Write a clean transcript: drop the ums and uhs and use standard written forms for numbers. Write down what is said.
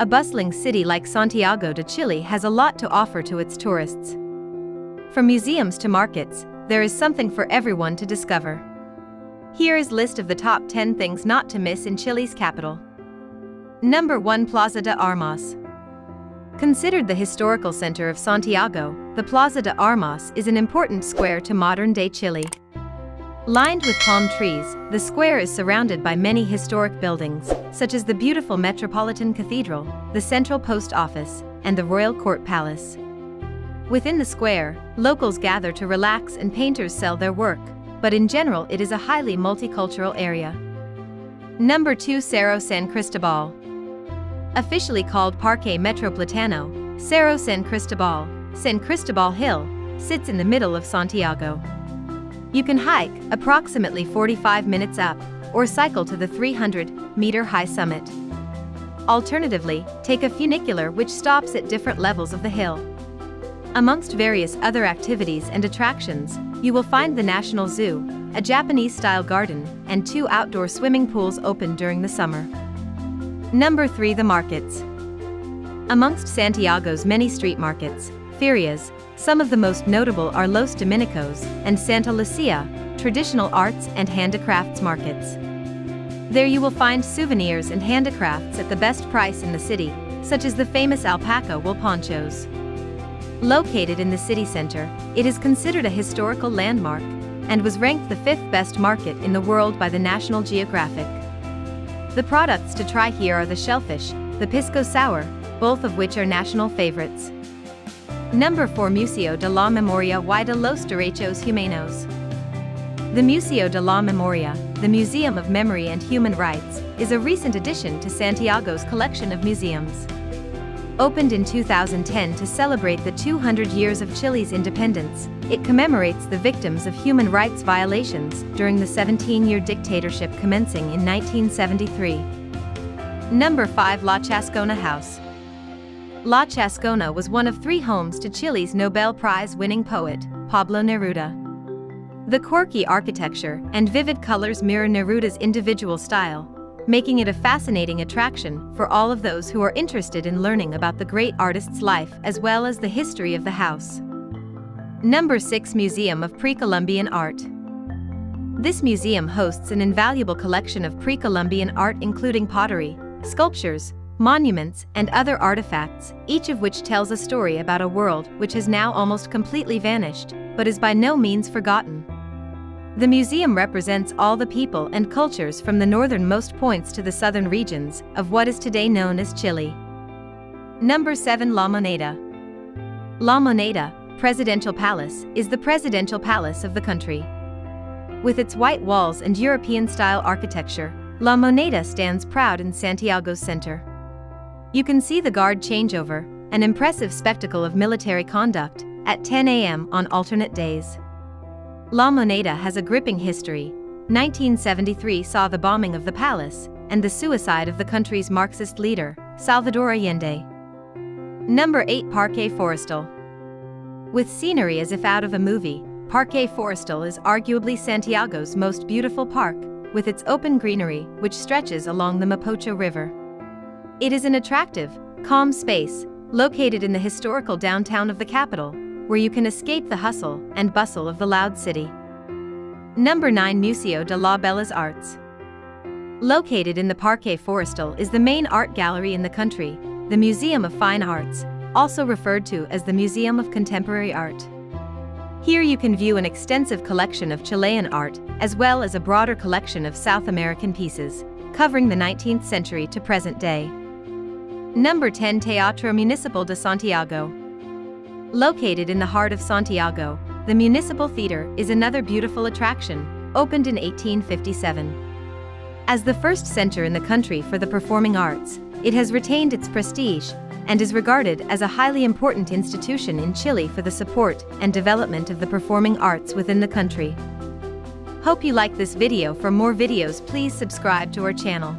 A bustling city like Santiago de Chile has a lot to offer to its tourists. From museums to markets, there is something for everyone to discover. Here is a list of the top 10 things not to miss in Chile's capital. Number 1, Plaza de Armas. Considered the historical center of Santiago, the Plaza de Armas is an important square to modern-day Chile. Lined with palm trees, the square is surrounded by many historic buildings, such as the beautiful Metropolitan Cathedral, the Central Post Office, and the Royal Court Palace. Within the square, locals gather to relax and painters sell their work, but in general it is a highly multicultural area. Number 2, Cerro San Cristobal. Officially called Parque Metropolitano, Cerro San Cristobal Hill, sits in the middle of Santiago. You can hike approximately 45 minutes up or cycle to the 300-meter-high summit. Alternatively, take a funicular which stops at different levels of the hill. Amongst various other activities and attractions, you will find the National Zoo, a Japanese-style garden, and 2 outdoor swimming pools open during the summer. Number 3, the markets. Amongst Santiago's many street markets, ferias, some of the most notable are Los Dominicos and Santa Lucia, traditional arts and handicrafts markets. There you will find souvenirs and handicrafts at the best price in the city, such as the famous alpaca wool ponchos. Located in the city center, it is considered a historical landmark and was ranked the 5th best market in the world by the National Geographic. The products to try here are the shellfish, the pisco sour, both of which are national favorites. Number 4, Museo de la Memoria y de los Derechos Humanos. The Museo de la Memoria, the Museum of Memory and Human Rights, is a recent addition to Santiago's collection of museums. Opened in 2010 to celebrate the 200 years of Chile's independence, it commemorates the victims of human rights violations during the 17-year dictatorship commencing in 1973. Number 5, La Chascona House. La Chascona was one of 3 homes to Chile's Nobel Prize-winning poet, Pablo Neruda. The quirky architecture and vivid colors mirror Neruda's individual style, making it a fascinating attraction for all of those who are interested in learning about the great artist's life as well as the history of the house. Number 6, Museum of Pre-Columbian Art. This museum hosts an invaluable collection of pre-Columbian art including pottery, sculptures, monuments, and other artifacts, each of which tells a story about a world which has now almost completely vanished, but is by no means forgotten. The museum represents all the people and cultures from the northernmost points to the southern regions of what is today known as Chile. Number 7, La Moneda. La Moneda, Presidential Palace, is the presidential palace of the country. With its white walls and European-style architecture, La Moneda stands proud in Santiago's center. You can see the guard changeover, an impressive spectacle of military conduct, at 10 a.m. on alternate days. La Moneda has a gripping history. 1973 saw the bombing of the palace and the suicide of the country's Marxist leader, Salvador Allende. Number 8, Parque Forestal. With scenery as if out of a movie, Parque Forestal is arguably Santiago's most beautiful park, with its open greenery which stretches along the Mapocho River. It is an attractive, calm space, located in the historical downtown of the capital, where you can escape the hustle and bustle of the loud city. Number 9, Museo de la Bellas Artes. Located in the Parque Forestal is the main art gallery in the country, the Museum of Fine Arts, also referred to as the Museum of Contemporary Art. Here you can view an extensive collection of Chilean art, as well as a broader collection of South American pieces, covering the 19th century to present day. Number 10, Teatro Municipal de Santiago. Located in the heart of Santiago, the Municipal Theater is another beautiful attraction, opened in 1857. As the first center in the country for the performing arts, it has retained its prestige and is regarded as a highly important institution in Chile for the support and development of the performing arts within the country. Hope you like this video. For more videos, please subscribe to our channel.